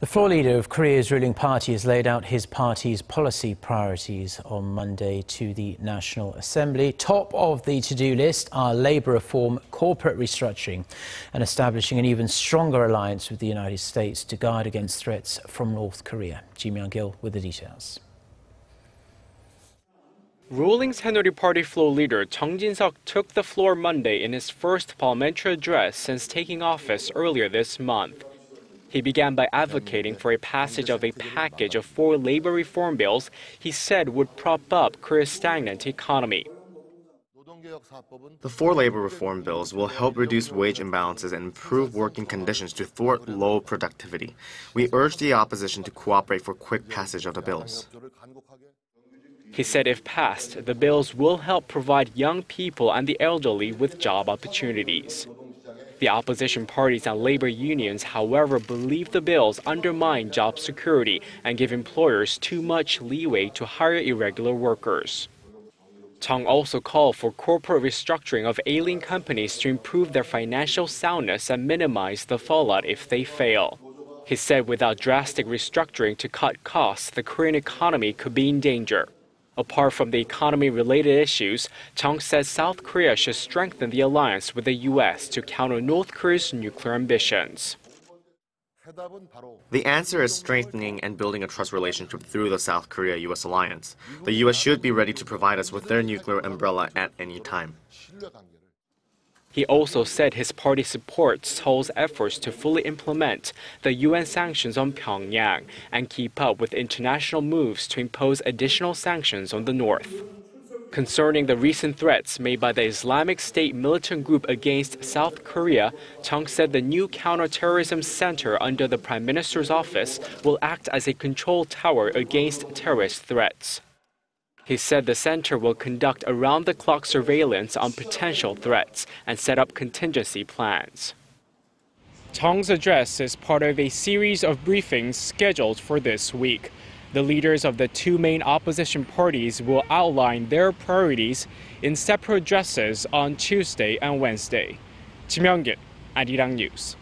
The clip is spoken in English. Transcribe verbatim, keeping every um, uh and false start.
The floor leader of Korea's ruling party has laid out his party's policy priorities on Monday to the National Assembly. Top of the to-do list are labour reform, corporate restructuring and establishing an even stronger alliance with the United States to guard against threats from North Korea. Ji Myung-kil with the details. Ruling Saenuri Party floor leader Chung Jin-suk took the floor Monday in his first parliamentary address since taking office earlier this month. He began by advocating for a passage of a package of four labor reform bills he said would prop up Korea's stagnant economy. The four labor reform bills will help reduce wage imbalances and improve working conditions to thwart low productivity. We urge the opposition to cooperate for quick passage of the bills. He said if passed, the bills will help provide young people and the elderly with job opportunities. The opposition parties and labor unions, however, believe the bills undermine job security and give employers too much leeway to hire irregular workers. Chung also called for corporate restructuring of ailing companies to improve their financial soundness and minimize the fallout if they fail. He said without drastic restructuring to cut costs, the Korean economy could be in danger. Apart from the economy-related issues, Chung says South Korea should strengthen the alliance with the U S to counter North Korea's nuclear ambitions. The answer is strengthening and building a trust relationship through the South Korea-U S alliance. The U S should be ready to provide us with their nuclear umbrella at any time. He also said his party supports Seoul's efforts to fully implement the U N sanctions on Pyongyang and keep up with international moves to impose additional sanctions on the North. Concerning the recent threats made by the Islamic State militant group against South Korea, Chung said the new counterterrorism center under the Prime Minister's office will act as a control tower against terrorist threats. He said the center will conduct around-the-clock surveillance on potential threats and set up contingency plans. Chung's address is part of a series of briefings scheduled for this week. The leaders of the two main opposition parties will outline their priorities in separate addresses on Tuesday and Wednesday. Ji Myung-kil, Arirang News.